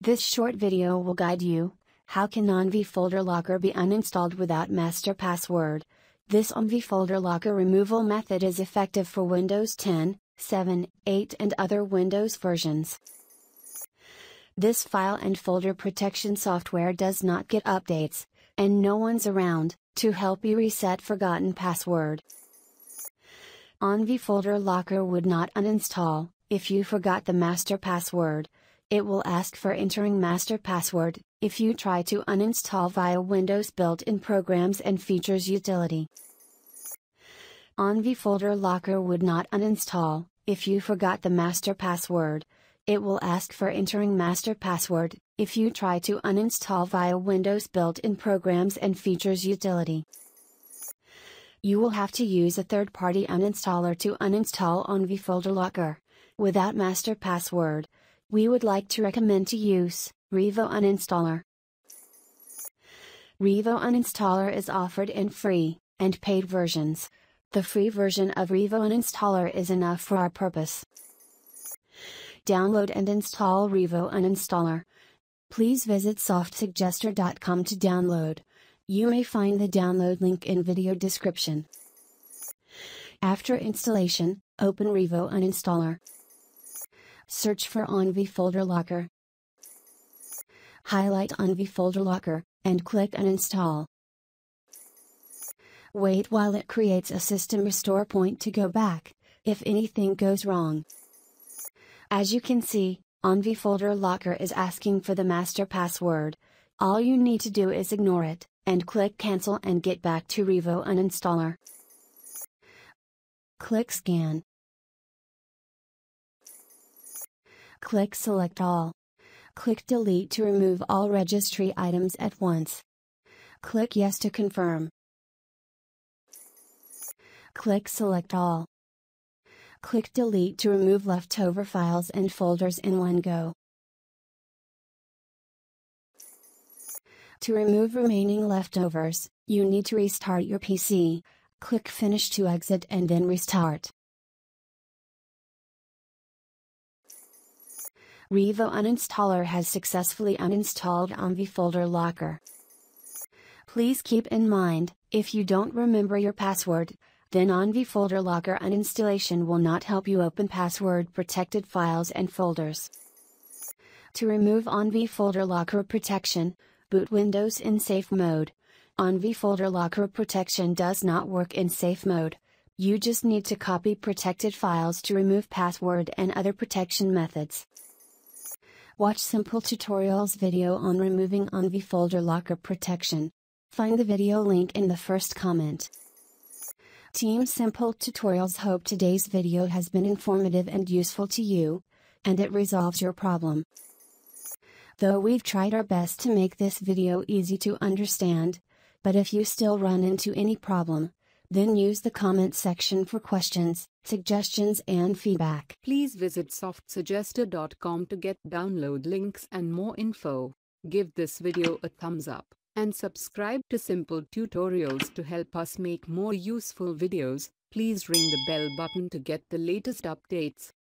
This short video will guide you, how can Anvi Folder Locker be uninstalled without master password? This Anvi Folder Locker removal method is effective for Windows 10, 7, 8 and other Windows versions. This file and folder protection software does not get updates, and no one's around, to help you reset forgotten password. Anvi Folder Locker would not uninstall, if you forgot the master password. It will ask for entering master password, if you try to uninstall via Windows built-in programs and features utility. Anvi Folder Locker would not uninstall, if you forgot the master password. It will ask for entering master password, if you try to uninstall via Windows built-in programs and features utility. You will have to use a third-party uninstaller to uninstall Anvi Folder Locker, without master password. We would like to recommend to use Revo Uninstaller. Revo Uninstaller is offered in free and paid versions. The free version of Revo Uninstaller is enough for our purpose. Download and install Revo Uninstaller. Please visit softsuggester.com to download. You may find the download link in video description. After installation, open Revo Uninstaller. Search for Anvi Folder Locker. Highlight Anvi Folder Locker, and click Uninstall. Wait while it creates a system restore point to go back, if anything goes wrong. As you can see, Anvi Folder Locker is asking for the master password. All you need to do is ignore it, and click Cancel and get back to Revo Uninstaller. Click Scan. Click Select All. Click Delete to remove all registry items at once. Click Yes to confirm. Click Select All. Click Delete to remove leftover files and folders in one go. To remove remaining leftovers, you need to restart your PC. Click Finish to exit and then restart. Revo Uninstaller has successfully uninstalled Anvi Folder Locker. Please keep in mind, if you don't remember your password, then Anvi Folder Locker uninstallation will not help you open password-protected files and folders. To remove Anvi Folder Locker protection, boot Windows in safe mode. Anvi Folder Locker protection does not work in safe mode. You just need to copy protected files to remove password and other protection methods. Watch Simple Tutorials video on removing Anvi Folder Locker protection. Find the video link in the first comment. Team Simple Tutorials hope today's video has been informative and useful to you, and it resolves your problem. Though we've tried our best to make this video easy to understand, but if you still run into any problem, then use the comment section for questions, suggestions and feedback. Please visit softsuggester.com to get download links and more info. Give this video a thumbs up and subscribe to Simple Tutorials to help us make more useful videos. Please ring the bell button to get the latest updates.